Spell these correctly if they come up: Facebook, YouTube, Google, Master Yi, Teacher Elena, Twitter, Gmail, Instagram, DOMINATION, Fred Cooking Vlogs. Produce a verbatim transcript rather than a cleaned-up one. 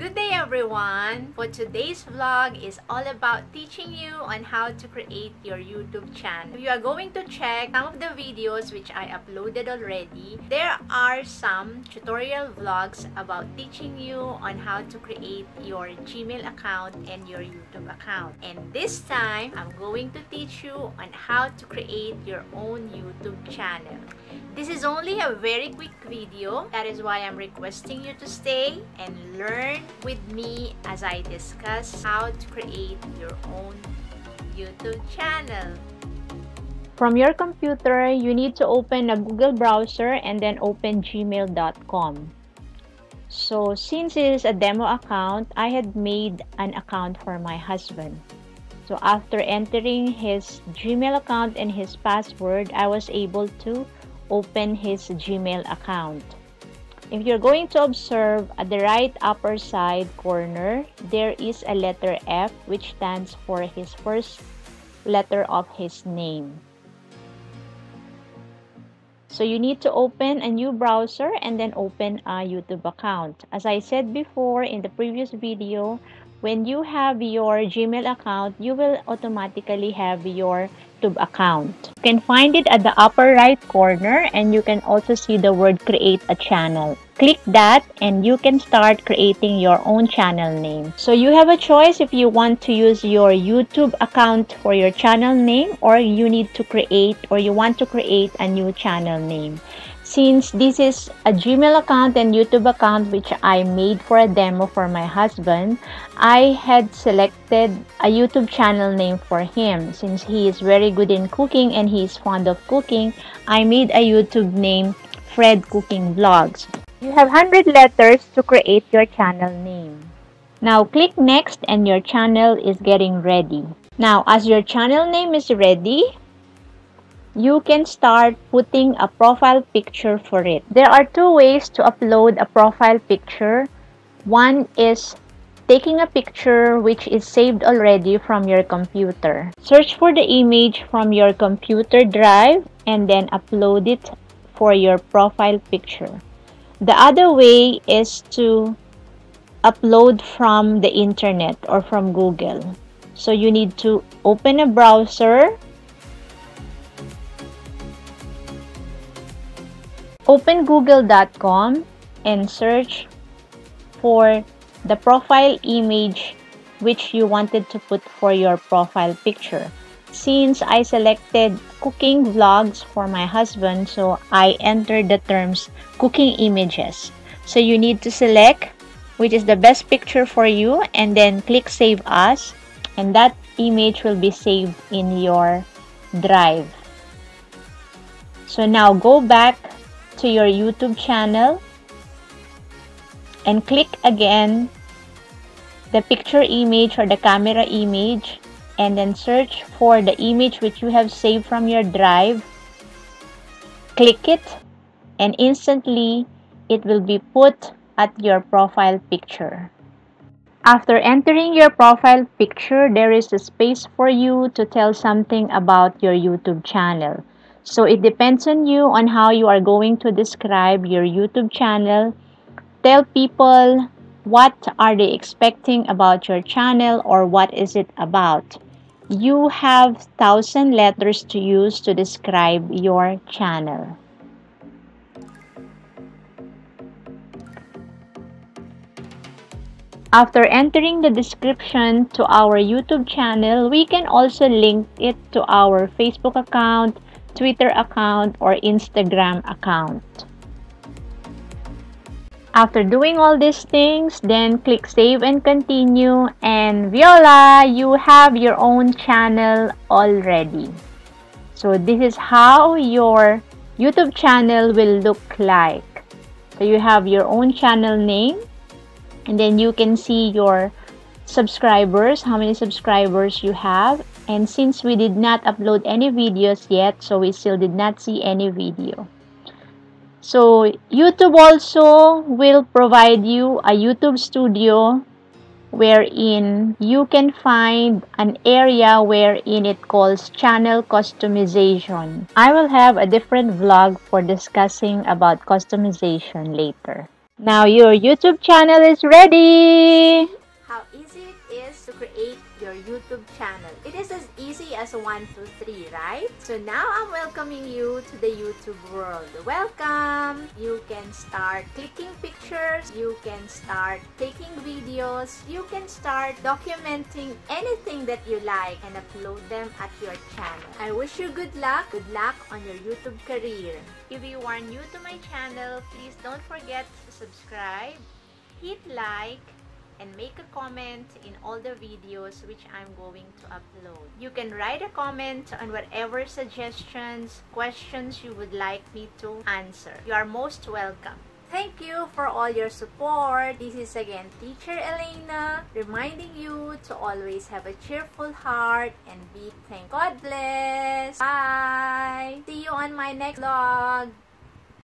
Good day everyone! For today's vlog is all about teaching you on how to create your YouTube channel. You are going to check some of the videos which I uploaded already. There are some tutorial vlogs about teaching you on how to create your Gmail account and your YouTube account. And this time, I'm going to teach you on how to create your own YouTube channel. This is only a very quick video. That is why I'm requesting you to stay and learn with me as I discuss how to create your own YouTube channel. From your computer, you need to open a Google browser and then open gmail dot com. So since it's a demo account, I had made an account for my husband. So after entering his Gmail account and his password, I was able to open his Gmail account. If you're going to observe at the right upper side corner, there is a letter F, which stands for his first letter of his name. So you need to open a new browser and then open a YouTube account. As I said before in the previous video, when you have your Gmail account, you will automatically have your YouTube account. You can find it at the upper right corner, and you can also see the word create a channel. Click that and you can start creating your own channel name. So you have a choice if you want to use your YouTube account for your channel name, or you need to create or you want to create a new channel name. Since this is a Gmail account and YouTube account which I made for a demo for my husband, I had selected a YouTube channel name for him. Since he is very good in cooking and he is fond of cooking, I made a YouTube name, Fred Cooking Vlogs. You have one hundred letters to create your channel name. Now click next and your channel is getting ready. Now as your channel name is ready, you can start putting a profile picture for it. There are two ways to upload a profile picture. One is taking a picture which is saved already from your computer. Search for the image from your computer drive and then upload it for your profile picture. The other way is to upload from the internet or from Google. So you need to open a browser. Open google dot com and search for the profile image which you wanted to put for your profile picture. Since I selected cooking vlogs for my husband, so I entered the terms cooking images. So you need to select which is the best picture for you and then click save as, and that image will be saved in your drive. So now go back to your YouTube channel and click again the picture image or the camera image and then search for the image which you have saved from your drive. Click it and instantly it will be put at your profile picture. After entering your profile picture, there is a space for you to tell something about your YouTube channel. So it depends on you on how you are going to describe your YouTube channel. Tell people what are they expecting about your channel or what is it about. You have thousand letters to use to describe your channel. After entering the description to our YouTube channel, we can also link it to our Facebook account, Twitter account, or Instagram account. After doing all these things, then click save and continue, and voila, you have your own channel already. So this is how your YouTube channel will look like. So you have your own channel name, and then you can see your subscribers, how many subscribers you have. And since we did not upload any videos yet, so we still did not see any video. So YouTube also will provide you a YouTube studio wherein you can find an area wherein it calls channel customization. I will have a different vlog for discussing about customization later. Now your YouTube channel is ready! How easy it is to create your YouTube channel. It is as easy as one, two, three, right? So now I'm welcoming you to the YouTube world. Welcome! You can start clicking pictures, you can start taking videos, you can start documenting anything that you like and upload them at your channel. I wish you good luck. Good luck on your YouTube career. If you are new to my channel, please don't forget to subscribe, hit like, and make a comment in all the videos which I'm going to upload. You can write a comment on whatever suggestions, questions you would like me to answer. You are most welcome. Thank you for all your support. This is again Teacher Elena reminding you to always have a cheerful heart and be thankful. God bless. Bye. See you on my next vlog.